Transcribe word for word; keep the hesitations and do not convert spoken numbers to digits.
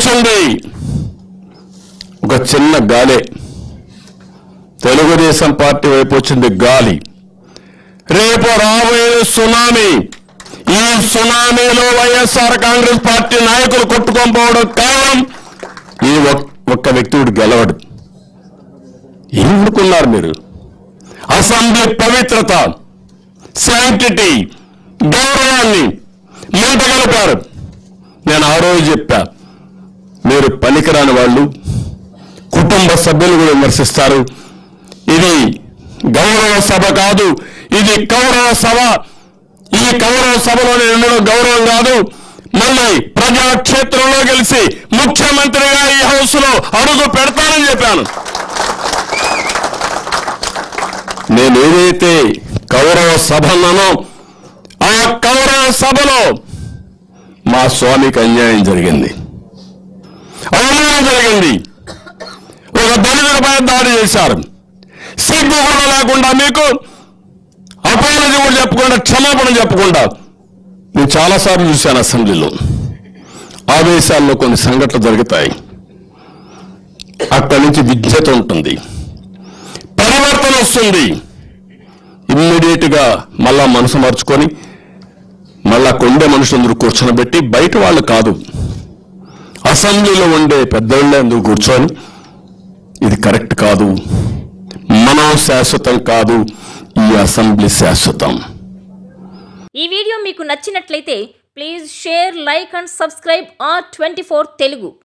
కూర్చుంది ఒక చిన్న గాలే తెలుగుదేశం పార్టీ వైపు వచ్చింది గాలి. రేపు రాబోయే సునామీ, ఈ సునామీలో వైఎస్ఆర్ కాంగ్రెస్ పార్టీ నాయకులు కొట్టుకొని పోవడం కారణం ఈ ఒక్క వ్యక్తుడు గెలవడు. ఎందుకున్నారు మీరు? అసెంబ్లీ పవిత్రత, శాంటిటీ, గౌరవాన్ని మంట కలిపారు. నేను ఆ రోజు చెప్పా, మీరు పనికిరాని వాళ్ళు, కుటుంబ సభ్యులు కూడా విమర్శిస్తారు. ఇది గౌరవ సభ కాదు, ఇది కౌరవ సభ. ఈ కౌరవ సభలోనే ఎన్నడూ గౌరవం కాదు. మళ్ళీ ప్రజాక్షేత్రంలో కలిసి ముఖ్యమంత్రిగా ఈ హౌస్ లో అడుగు పెడతానని చెప్పాను. నేను ఏదైతే కౌరవ సభ అన్నానో ఆ కౌరవ సభలో మా స్వామికి అన్యాయం జరిగింది, అవమానం జరిగింది. ఒక దళితులపై దాడి చేశారు. సిగ్గు కూడా లేకుండా మీకు అపాలజీ కూడా చెప్పకుండా, క్షమాపణ చెప్పకుండా. నేను చాలాసార్లు చూశాను అసెంబ్లీలో, ఆవేశాల్లో కొన్ని సంఘటనలు జరుగుతాయి. అక్కడి నుంచి విజ్ఞత ఉంటుంది, పరివర్తన వస్తుంది. ఇమ్మీడియట్గా మళ్ళా మనసు మార్చుకొని మళ్ళా కొండే మనుషులందరూ కూర్చోబెట్టి, బయట వాళ్ళు కాదు, అసెంబ్లీలో ఉండే పెద్దవాళ్ళే అందరూ కూర్చొని ఇది కరెక్ట్ కాదు, మనం శాశ్వతం కాదు, ఈ అసెంబ్లీ శాశ్వతం. ఈ వీడియో మీకు నచ్చినట్లయితే please share, like and subscribe R twenty four Telugu.